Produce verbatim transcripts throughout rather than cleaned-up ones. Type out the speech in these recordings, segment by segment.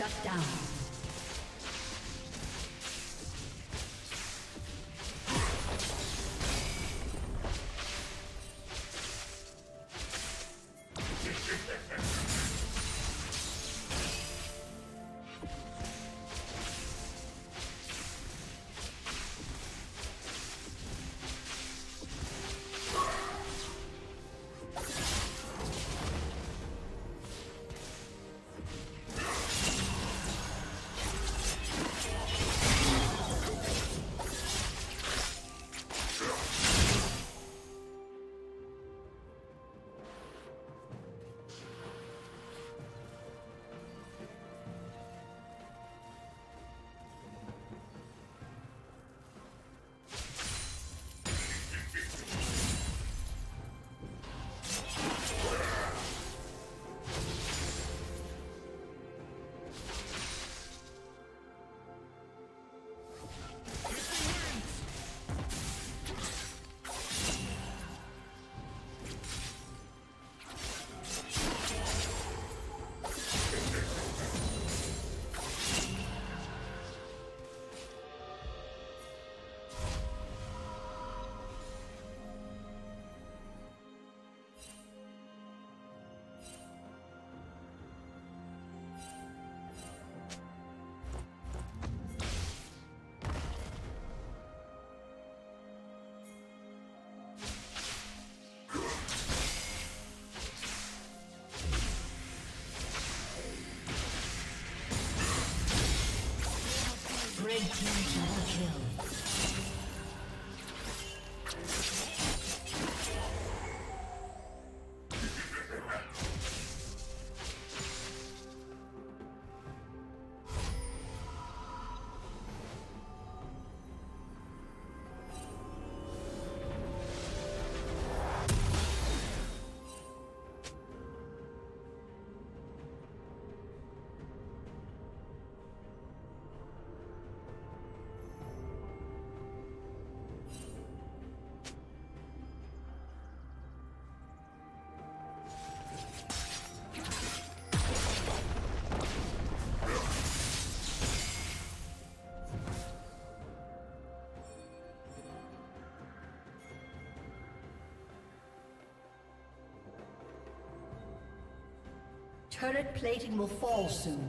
Shut down. Turret plating will fall soon.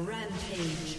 Rampage.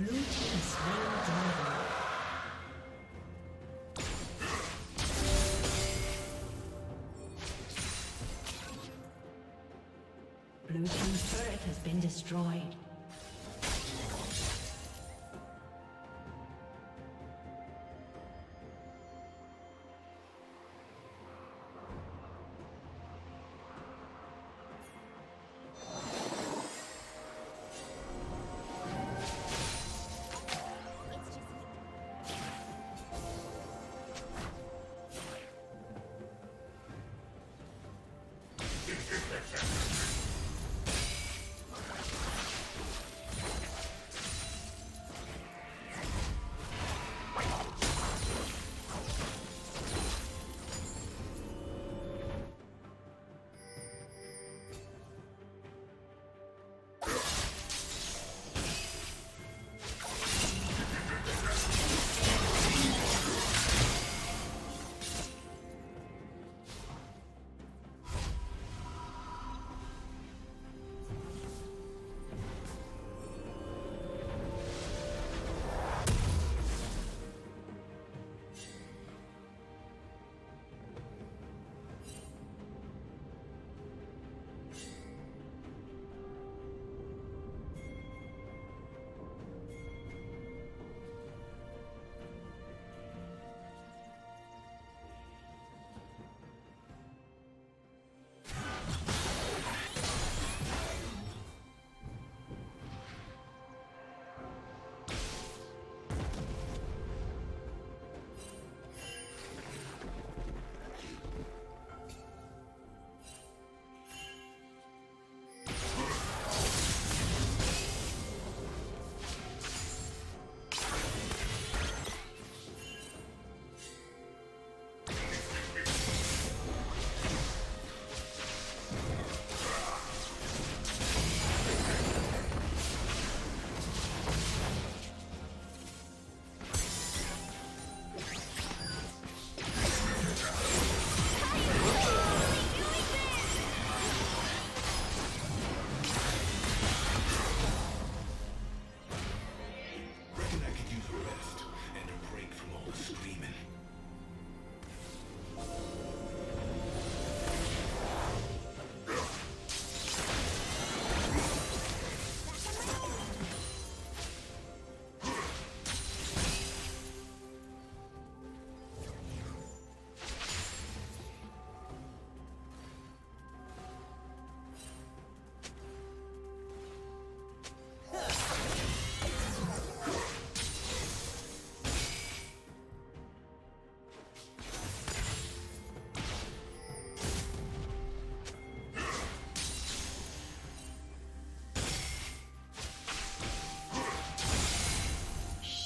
Blue team's turret has been destroyed.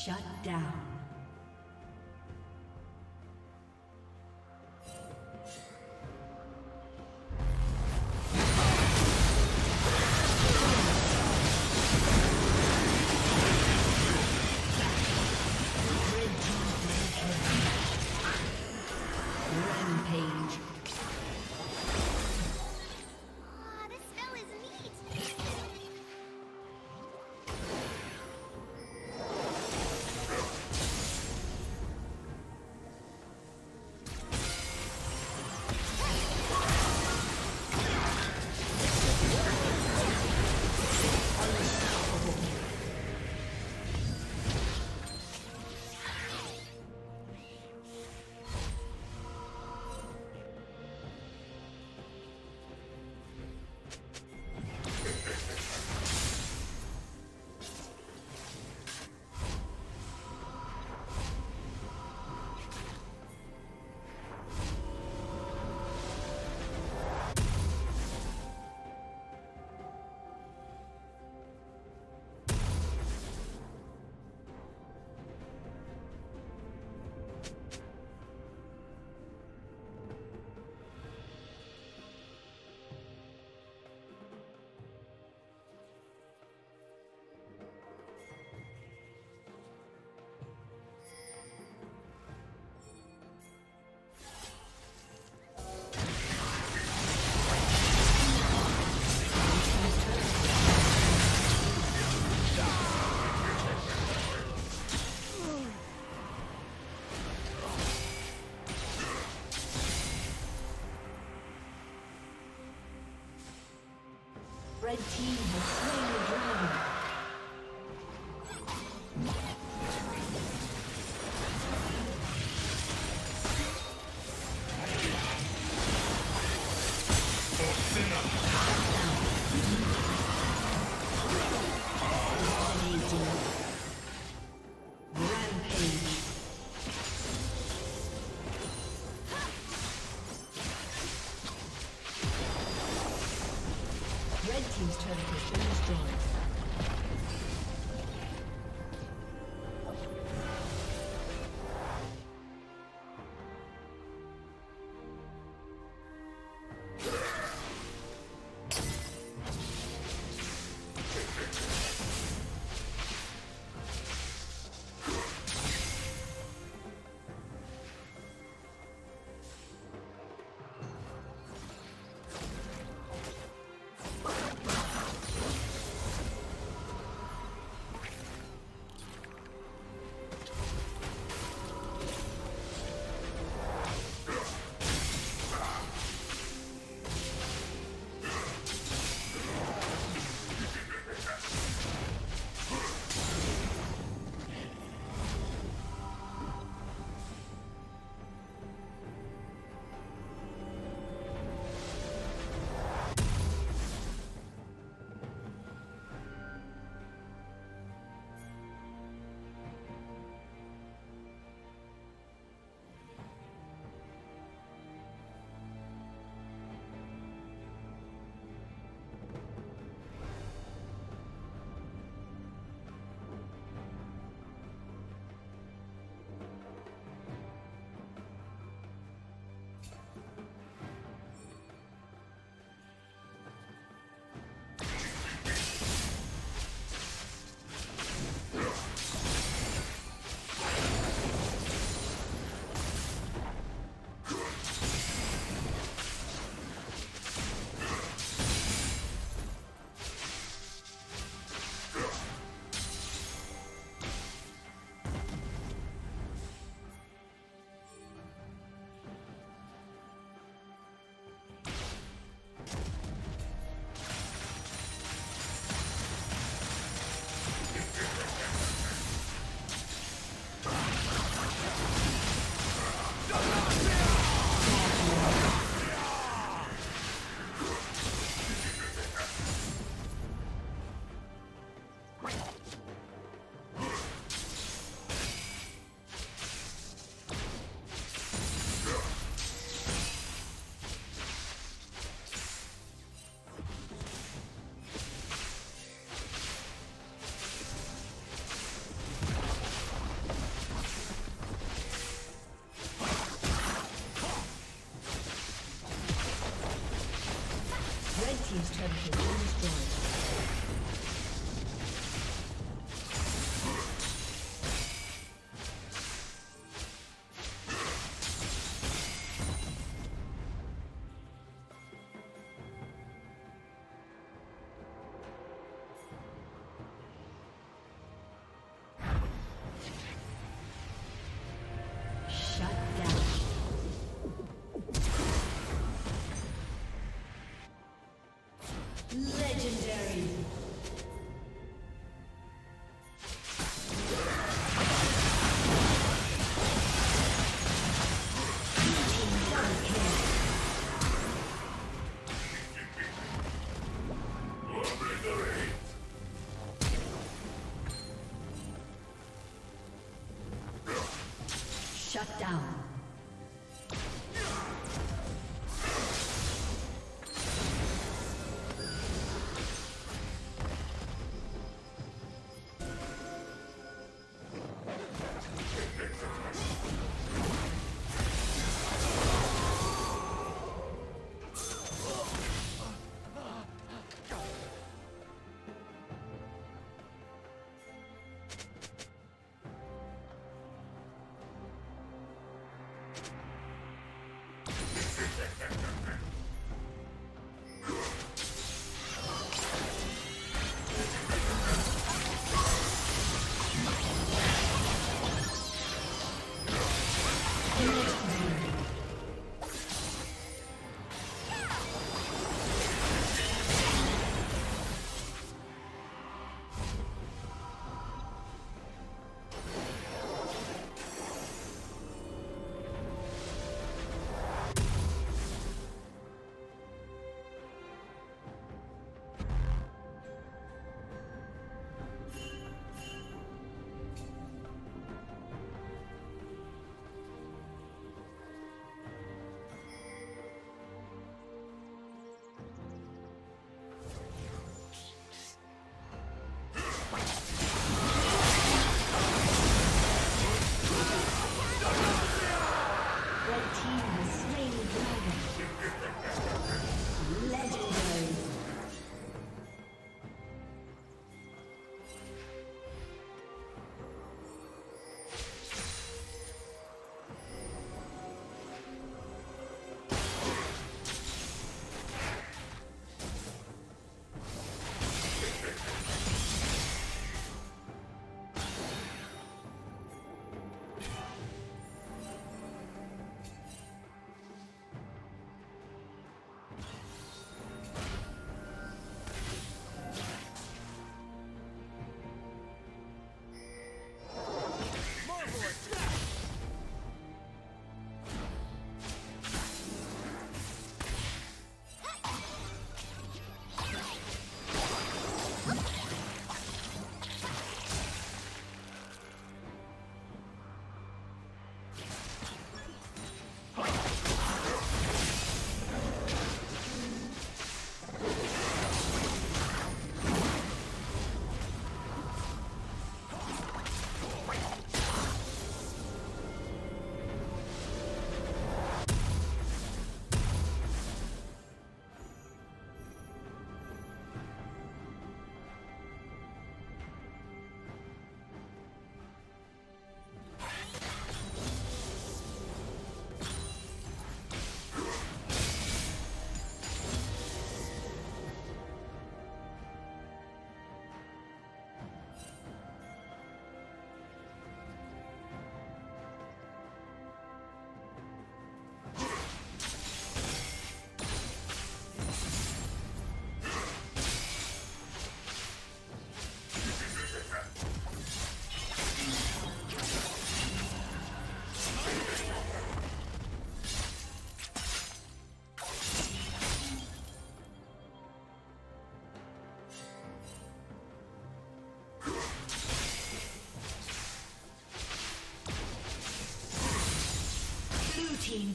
Shut down.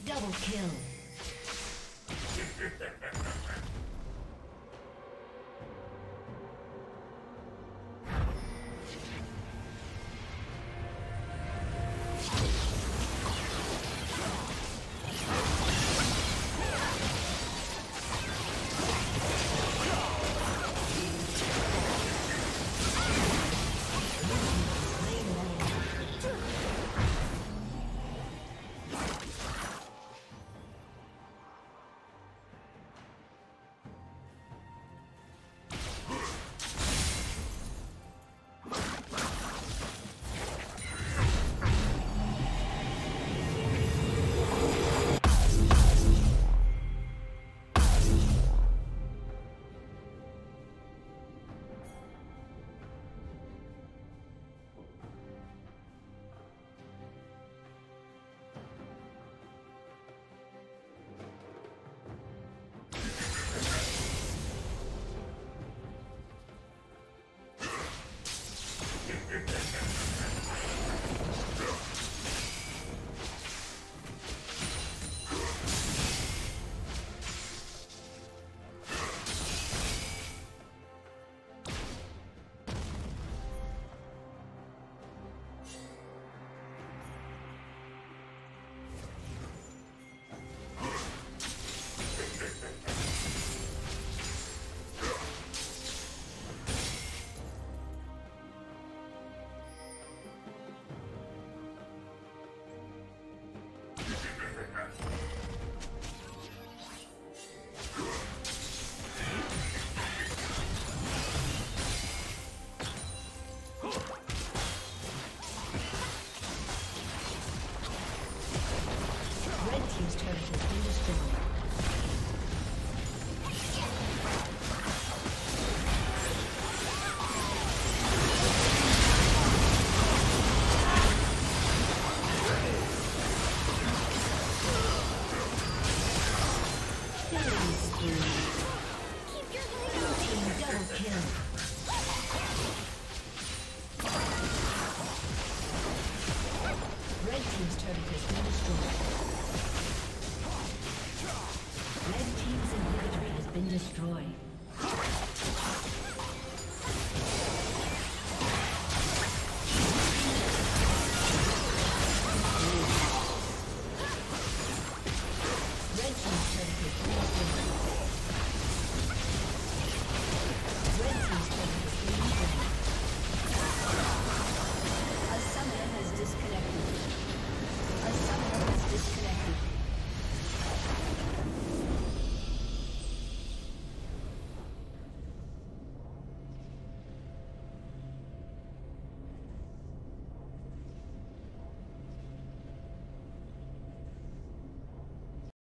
Double kill.